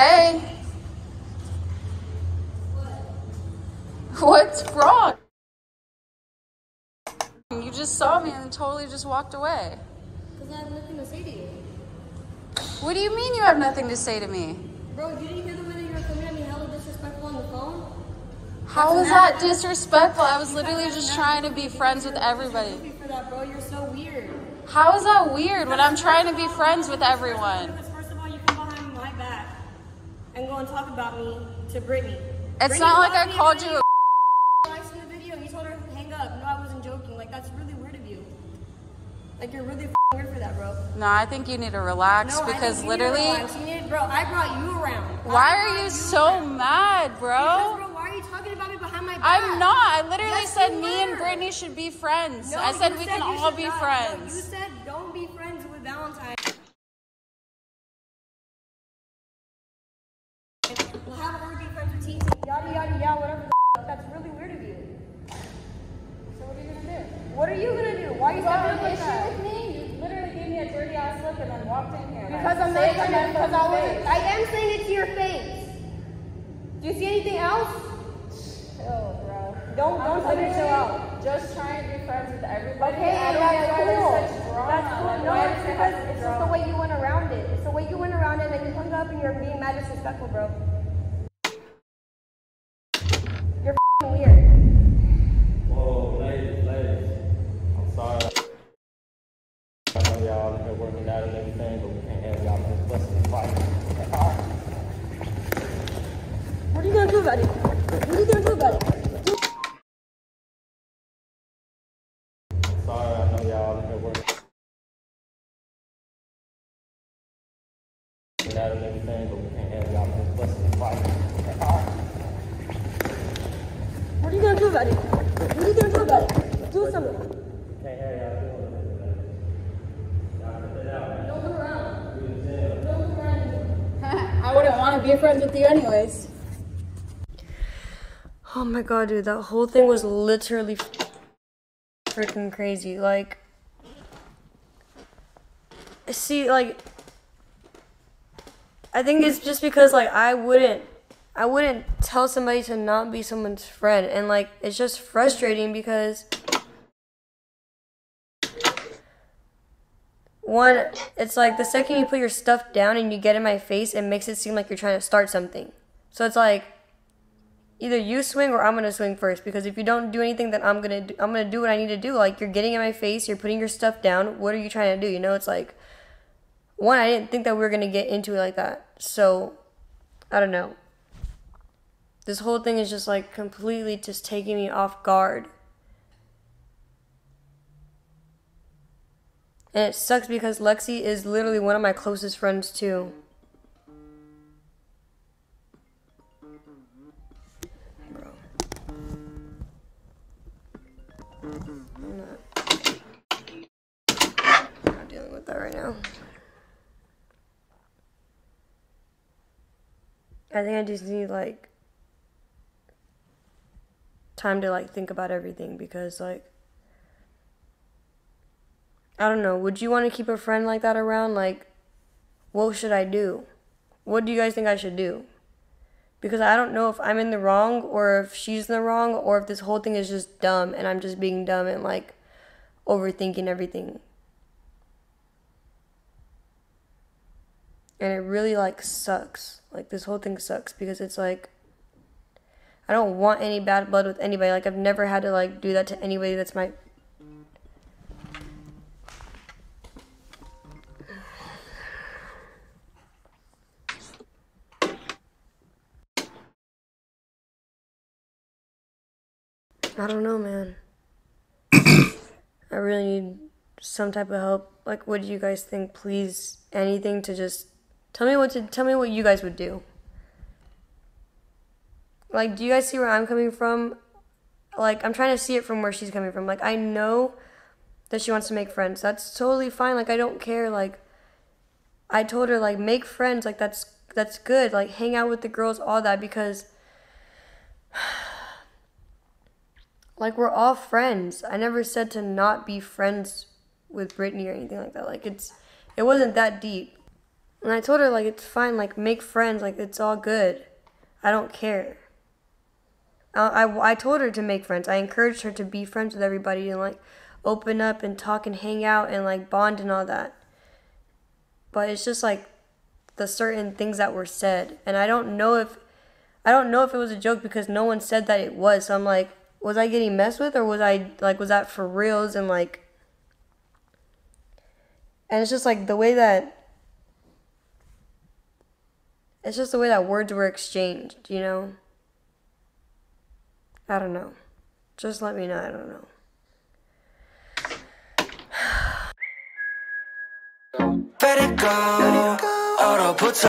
Hey. What's wrong? You just saw me and totally just walked away. Because I have nothing to say to you. What do you mean you have nothing to say to me? Bro, you didn't hear the way you were coming at me hella disrespectful on the phone? How is that disrespectful? I was literally just trying to be friends with everybody. For that, bro. You're so weird. How is that weird when I'm trying to be friends with everyone? First of all, you come behind my back and go and talk about me to Brittany. It's not like I called you a That's really weird of you. Like, you're really weird for that, bro. No, I think you need to relax because literally. Bro, I brought you around. Why are you so mad, bro? Because, bro, why are you talking about me behind my back? I'm not. I literally said me and Brittany should be friends. No, I said we can all be friends. You said don't be friends with Valentine. We'll have her be friends with T.T. Yada, yada, yada, whatever the that's really weird of you. What are you gonna do? Why are you having an issue with me? You literally gave me a dirty ass look and then walked in here. Because I'm not coming. Because I wasn't. I am saying it to your face. Do you see anything else? Chill, bro. Don't let it chill out. Just trying to be friends with everybody. Okay, that's cool. That's cool. No, it's because it's just the way you went around it. It's the way you went around it, and you hung up and you're being mad disrespectful, bro. You're f***ing weird. What are you gonna do about it? What are you gonna do about it? Sorry, I know y'all are working out and everything, but we can't have y'all fussing and fighting. What are you gonna do about it? What are you gonna do about it? Do something. Can't have y'all doing it. Y'all put that out. Don't come around. You're in jail. Don't come around anymore. I wouldn't want to be friends with you anyways. Oh my god, dude, that whole thing was literally freaking crazy. Like, see, like, I think it's just because, like, I wouldn't tell somebody to not be someone's friend. And, like, it's just frustrating because, one, it's like the second you put your stuff down and you get in my face, it makes it seem like you're trying to start something. So it's like, either you swing or I'm gonna swing first, because if you don't do anything, then I'm gonna do what I need to do. Like, you're getting in my face, you're putting your stuff down. What are you trying to do? You know, it's like, one, I didn't think that we were gonna get into it like that. So, I don't know. This whole thing is just like completely just taking me off guard. And it sucks because Lexi is literally one of my closest friends too. I'm not dealing with that right now. I think I just need, like, time to, like, think about everything because, like, I don't know. Would you want to keep a friend like that around? Like, what should I do? What do you guys think I should do? Because I don't know if I'm in the wrong or if she's in the wrong or if this whole thing is just dumb and I'm just being dumb and, like, overthinking everything. And it really, like, sucks. Like, this whole thing sucks because it's, like, I don't want any bad blood with anybody. Like, I've never had to, like, do that to anybody that's my... I don't know, man. I really need some type of help. Like, what do you guys think? Please, anything to just tell me what you guys would do. Like, do you guys see where I'm coming from? Like, I'm trying to see it from where she's coming from. Like, I know that she wants to make friends. That's totally fine. Like, I don't care. Like, I told her, like, make friends. Like, that's good. Like, hang out with the girls, all that, because like, we're all friends. I never said to not be friends with Brittany or anything like that. Like, it wasn't that deep. And I told her, like, it's fine, like, make friends, like, it's all good. I don't care. I told her to make friends. I encouraged her to be friends with everybody and, like, open up and talk and hang out and, like, bond and all that. But it's just, like, the certain things that were said. And I don't know if it was a joke because no one said that it was. So I'm like, was I getting messed with, or was I, like, was that for reals? And, like, and it's just, like, the way that, it's just the way that words were exchanged, you know? I don't know. Just let me know. I don't know. Let it go. Let it go.